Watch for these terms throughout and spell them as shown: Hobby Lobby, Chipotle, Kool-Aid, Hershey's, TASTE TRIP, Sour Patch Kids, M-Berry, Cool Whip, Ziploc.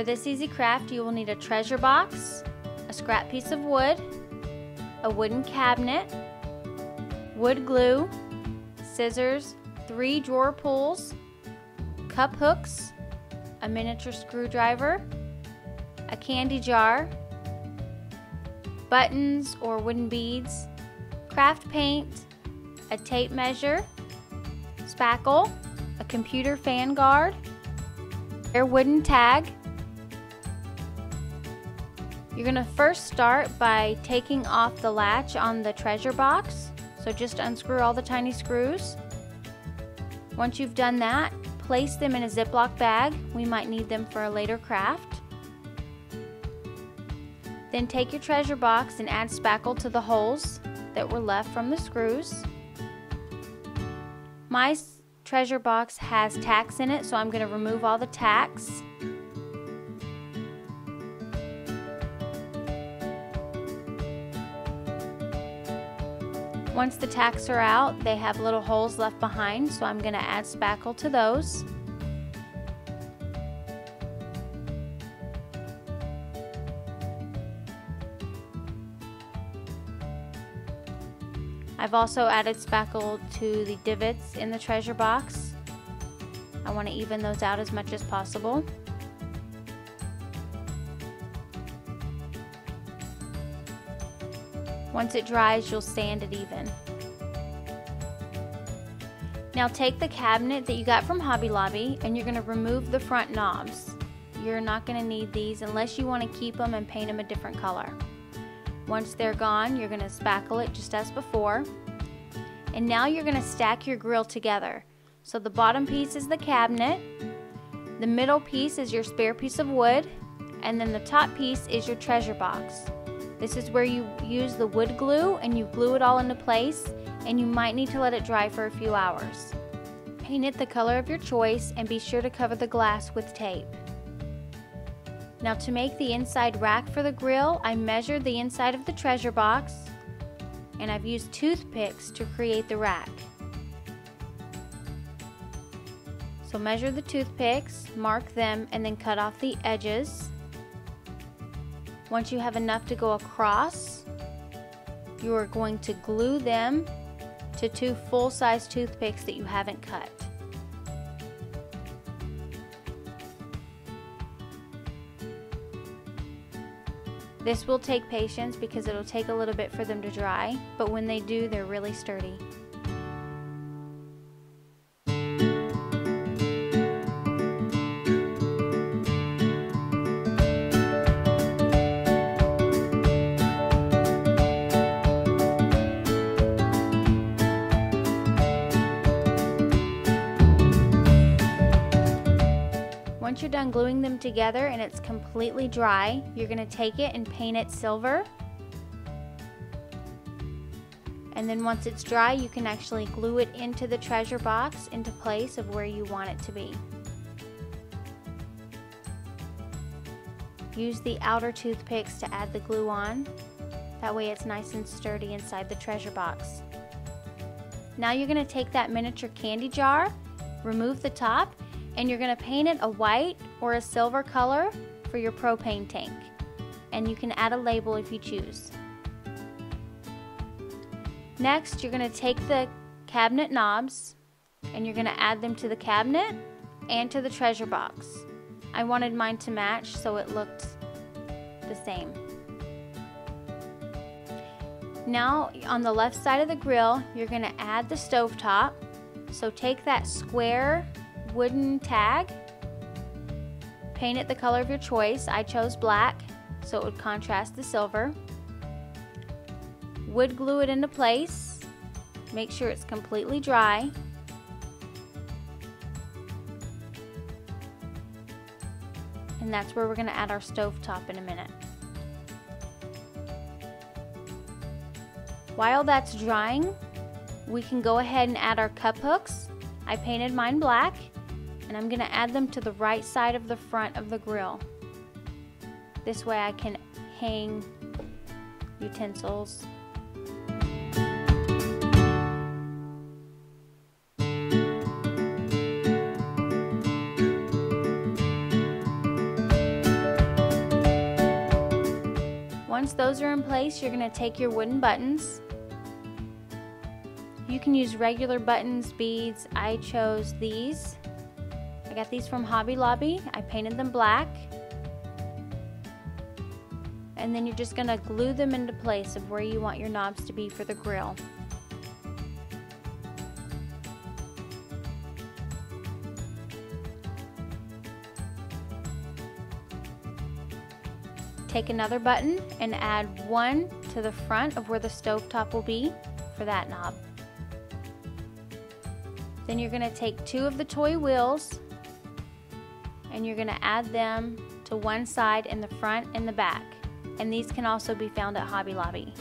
For this easy craft, you will need a treasure box, a scrap piece of wood, a wooden cabinet, wood glue, scissors, 3 drawer pulls, cup hooks, a miniature screwdriver, a candy jar, buttons or wooden beads, craft paint, a tape measure, spackle, a computer fan guard, your wooden tag. You're going to first start by taking off the latch on the treasure box. So just unscrew all the tiny screws. Once you've done that, place them in a Ziploc bag. We might need them for a later craft. Then take your treasure box and add spackle to the holes that were left from the screws. My treasure box has tacks in it, so I'm going to remove all the tacks. Once the tacks are out, they have little holes left behind, so I'm going to add spackle to those. I've also added spackle to the divots in the treasure box. I want to even those out as much as possible. Once it dries, you'll sand it even. Now take the cabinet that you got from Hobby Lobby and you're going to remove the front knobs. You're not going to need these unless you want to keep them and paint them a different color. Once they're gone, you're going to spackle it just as before. And now you're going to stack your grill together. So the bottom piece is the cabinet, the middle piece is your spare piece of wood, and then the top piece is your treasure box. This is where you use the wood glue and you glue it all into place, and you might need to let it dry for a few hours. Paint it the color of your choice and be sure to cover the glass with tape. Now to make the inside rack for the grill, I measured the inside of the treasure box and I've used toothpicks to create the rack. So measure the toothpicks, mark them, and then cut off the edges. Once you have enough to go across, you are going to glue them to 2 full-size toothpicks that you haven't cut. This will take patience because it'll take a little bit for them to dry, but when they do, they're really sturdy. Once you're done gluing them together and it's completely dry, you're going to take it and paint it silver. And then once it's dry, you can actually glue it into the treasure box into place of where you want it to be. Use the outer toothpicks to add the glue on. That way it's nice and sturdy inside the treasure box. Now you're going to take that miniature candy jar, remove the top, and you're going to paint it a white or a silver color for your propane tank. And you can add a label if you choose. Next, you're going to take the cabinet knobs and you're going to add them to the cabinet and to the treasure box. I wanted mine to match so it looked the same. Now, on the left side of the grill, you're going to add the stovetop. So take that square wooden tag, paint it the color of your choice. I chose black so it would contrast the silver. Wood glue it into place. Make sure it's completely dry. And that's where we're going to add our stovetop in a minute. While that's drying, we can go ahead and add our cup hooks. I painted mine black, and I'm going to add them to the right side of the front of the grill. This way I can hang utensils. Once those are in place, you're going to take your wooden buttons. You can use regular buttons, beads. I chose these. I got these from Hobby Lobby. I painted them black. And then you're just going to glue them into place of where you want your knobs to be for the grill. Take another button and add one to the front of where the stovetop will be for that knob. Then you're going to take two of the toy wheels and you're going to add them to one side in the front and the back. And these can also be found at Hobby Lobby.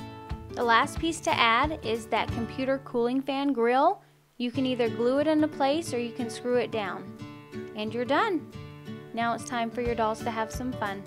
The last piece to add is that computer cooling fan grill. You can either glue it into place or you can screw it down. And you're done. Now it's time for your dolls to have some fun.